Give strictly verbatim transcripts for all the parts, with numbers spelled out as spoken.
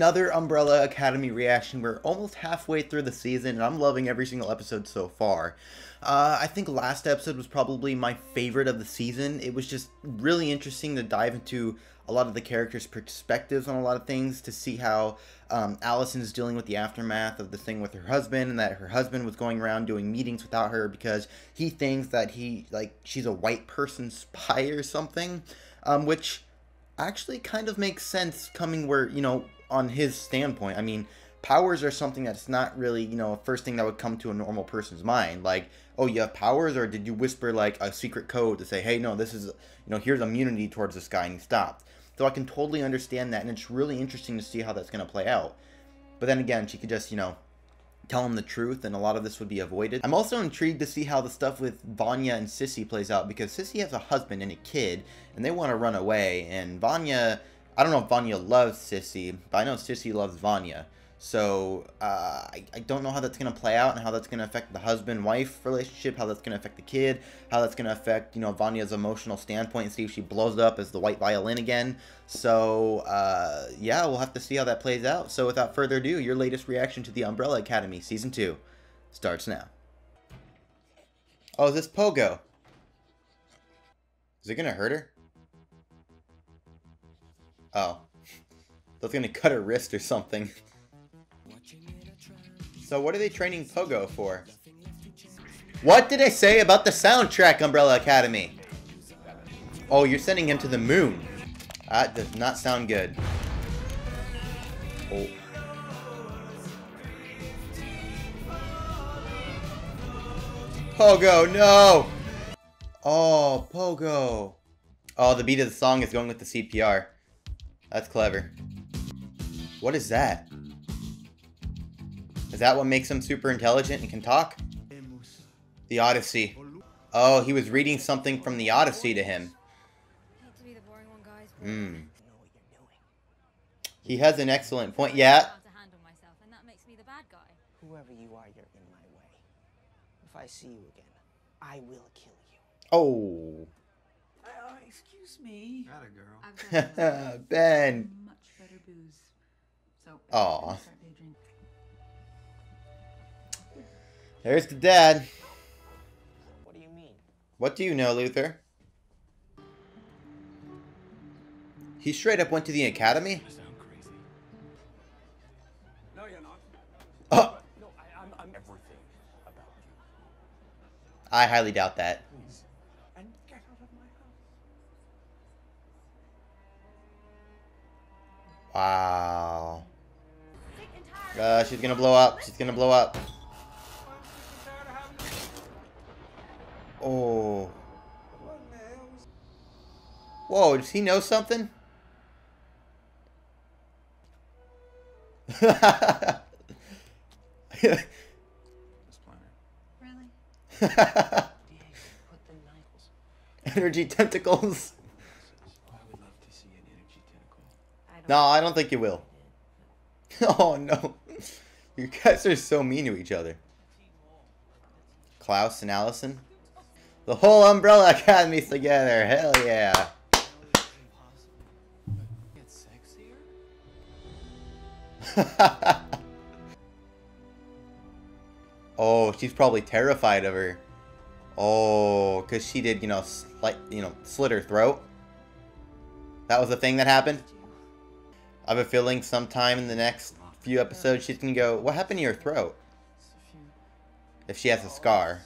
another Umbrella Academy reaction. We're almost halfway through the season, and I'm loving every single episode so far. Uh, I think last episode was probably my favorite of the season. It was just really interesting to dive into a lot of the characters' perspectives on a lot of things, to see how um, Allison is dealing with the aftermath of the thing with her husband, and that her husband was going around doing meetings without her because he thinks that he, like, she's a white person spy or something, um, which actually kind of makes sense coming where, you know, on his standpoint. I mean, powers are something that's not really, you know, a first thing that would come to a normal person's mind. Like, oh, you have powers, or did you whisper, like, a secret code to say, hey, no, this is, you know, here's immunity towards this guy, and he stopped. So I can totally understand that, and it's really interesting to see how that's going to play out. But then again, she could just, you know, tell him the truth, and a lot of this would be avoided. I'm also intrigued to see how the stuff with Vanya and Sissy plays out, because Sissy has a husband and a kid, and they want to run away, and Vanya, I don't know if Vanya loves Sissy, but I know Sissy loves Vanya. So, uh, I, I don't know how that's going to play out, and how that's going to affect the husband-wife relationship, how that's going to affect the kid, how that's going to affect, you know, Vanya's emotional standpoint, and see if she blows up as the White Violin again. So, uh, yeah, we'll have to see how that plays out. So, without further ado, your latest reaction to The Umbrella Academy Season two starts now. Oh, is this Pogo? Is it going to hurt her? Oh. That's going to cut her wrist or something. So what are they training Pogo for? What did I say about the soundtrack, Umbrella Academy? Oh, you're sending him to the moon. That does not sound good. Oh. Pogo, no! Oh, Pogo. Oh, the beat of the song is going with the C P R. That's clever. What is that? Is that what makes him super intelligent and can talk? The Odyssey. Oh, he was reading something from the Odyssey to him. Hmm. He has an excellent point. Yeah. Whoever you are, you're in my way. If I see you again, I will kill you. Oh. Uh, excuse me. Got a girl. Ben. Much better booze. So. Aw. There's the dad. What do you mean? What do you know, Luther? He straight up went to the academy? I sound crazy. No, you're not. Oh. No, I, I'm, I'm everything about you. I highly doubt that. Please. And get out of my house. Wow. Uh, she's gonna blow up. She's gonna blow up. Oh. Whoa, does he know something? Really? Energy tentacles. I would love to see an energy tentacle. No, I don't think you will. Oh no. You guys are so mean to each other. Klaus and Allison. The whole Umbrella Academy's together. Hell yeah. Oh, she's probably terrified of her. Oh, because she did, you know, slit, you know, slit her throat. That was the thing that happened. I have a feeling sometime in the next few episodes she's going to go, what happened to your throat? If she has a scar.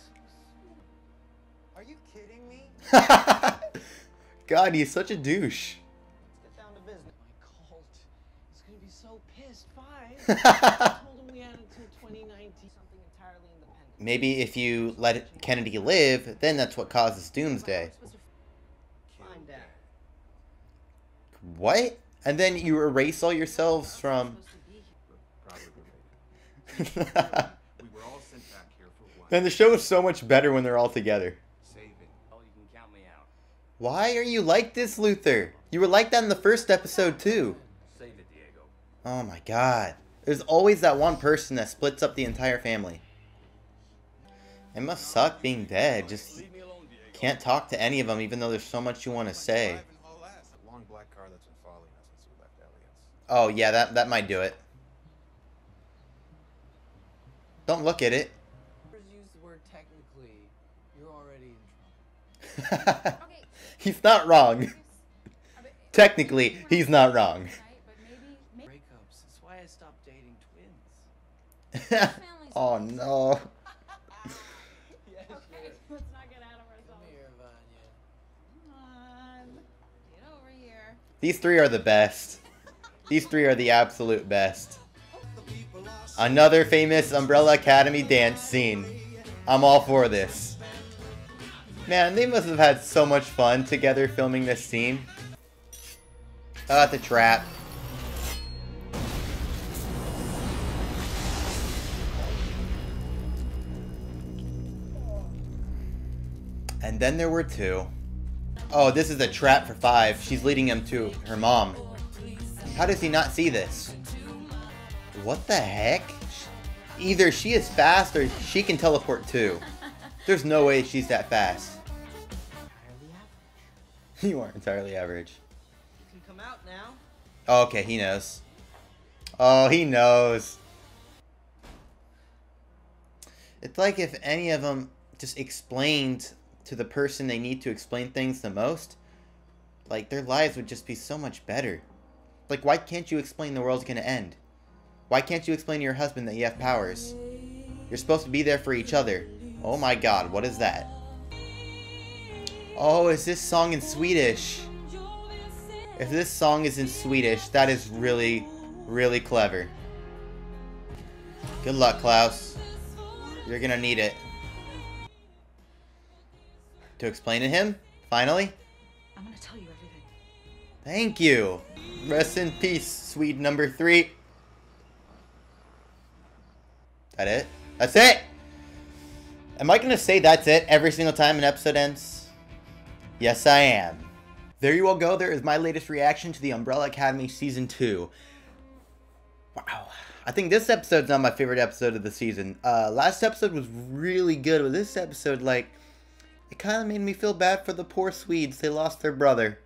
God, he's such a douche. Get down to business. My cult is gonna be so pissed. Bye. I told him we had until twenty nineteen something entirely independent. Maybe if you let Kennedy live, then that's what causes doomsday. Find out. What? And then you erase all yourselves from. We were all sent back here for one. Then the show is so much better when they're all together. Why are you like this, Luther? You were like that in the first episode, too. Save it, Diego. Oh, my God. There's always that one person that splits up the entire family. It must suck being dead. Just can't talk to any of them, even though there's so much you want to say. Oh, yeah, that, that might do it. Don't look at it. Use the word technically, you're already in trouble. He's not wrong. Technically, he's not wrong. Breakups. That's why I stopped dating twins. Oh no. Yes, okay, let's not get out of ourselves. Here, Vanya. Come on. Get over here. These three are the best. These three are the absolute best. Another famous Umbrella Academy dance scene. I'm all for this. Man, they must have had so much fun together filming this scene. Oh, it's a trap. And then there were two. Oh, this is a trap for five. She's leading him to her mom. How does he not see this? What the heck? Either she is fast or she can teleport too. There's no way she's that fast. You aren't entirely average. Come out now. Oh, okay, he knows. Oh, he knows. It's like if any of them just explained to the person they need to explain things the most, like their lives would just be so much better. Like, why can't you explain the world's gonna end? Why can't you explain to your husband that you have powers? You're supposed to be there for each other. Oh my god, what is that? Oh, is this song in Swedish? If this song is in Swedish, that is really, really clever. Good luck, Klaus. You're gonna need it. To explain to him? Finally? I'm gonna tell you everything. Thank you! Rest in peace, Swede number three. That it? That's it! Am I gonna say that's it every single time an episode ends? Yes, I am. There you all go. There is my latest reaction to The Umbrella Academy Season two. Wow. I think this episode's not my favorite episode of the season. Uh, last episode was really good, but this episode, like, it kind of made me feel bad for the poor Swedes. They lost their brother.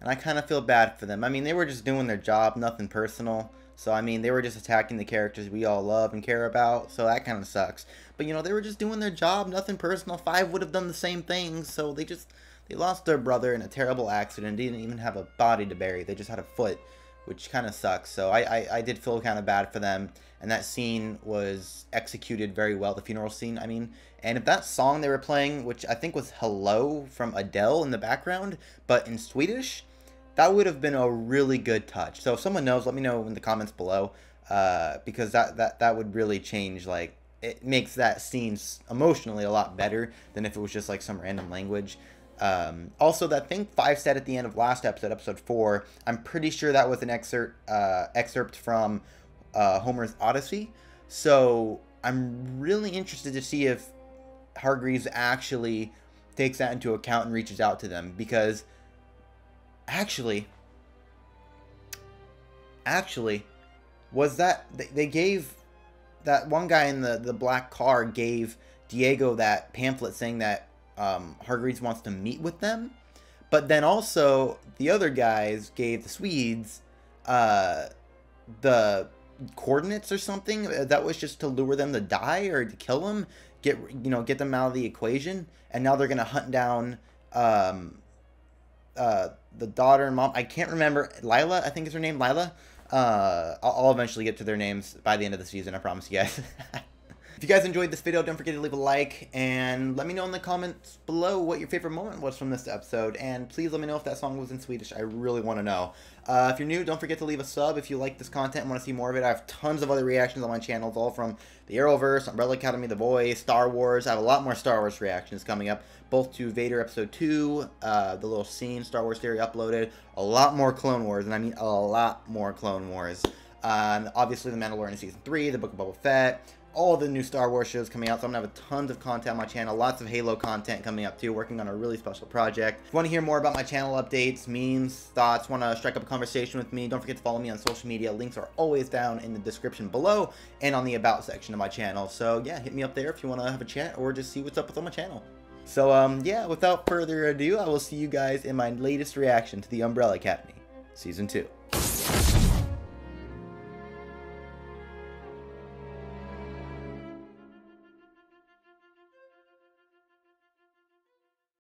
And I kind of feel bad for them. I mean, they were just doing their job, nothing personal. So, I mean, they were just attacking the characters we all love and care about. So that kind of sucks. But, you know, they were just doing their job, nothing personal. Five would have done the same thing, so they just... They lost their brother in a terrible accident. They didn't even have a body to bury. They just had a foot, which kind of sucks. So I, I, I did feel kind of bad for them. And that scene was executed very well, the funeral scene, I mean. And if that song they were playing, which I think was Hello from Adele in the background, but in Swedish, that would have been a really good touch. So if someone knows, let me know in the comments below, uh, because that, that, that would really change, like, it makes that scene emotionally a lot better than if it was just like some random language. Um, also, that thing Five said at the end of last episode, episode four, I'm pretty sure that was an excerpt uh, excerpt from uh, Homer's Odyssey. So I'm really interested to see if Hargreeves actually takes that into account and reaches out to them. Because actually, actually, was that they gave that one guy in the, the black car gave Diego that pamphlet saying that Um, Hargreeves wants to meet with them, but then also the other guys gave the Swedes uh, the coordinates or something that was just to lure them to die or to kill them, get you know get them out of the equation, and now they're gonna hunt down um, uh, the daughter and mom. I can't remember Lila, I think is her name, Lila. Uh, I'll, I'll eventually get to their names by the end of the season. I promise you guys. If you guys enjoyed this video, don't forget to leave a like, and let me know in the comments below what your favorite moment was from this episode, and please let me know if that song was in Swedish. I really want to know. Uh, if you're new, don't forget to leave a sub if you like this content and want to see more of it. I have tons of other reactions on my channels, all from the Arrowverse, Umbrella Academy, The Voice, Star Wars. I have a lot more Star Wars reactions coming up, both to Vader Episode two, uh, the little scene, Star Wars Theory uploaded, a lot more Clone Wars, and I mean a lot more Clone Wars. Um, obviously, The Mandalorian Season three, The Book of Boba Fett, all the new Star Wars shows coming out, so I'm gonna have a tons of content on my channel, lots of Halo content coming up too, working on a really special project. If you want to hear more about my channel updates, memes, thoughts, want to strike up a conversation with me, don't forget to follow me on social media. Links are always down in the description below and on the about section of my channel. So yeah, hit me up there if you want to have a chat or just see what's up with on my channel. So um yeah, without further ado, I will see you guys in my latest reaction to The Umbrella Academy Season two.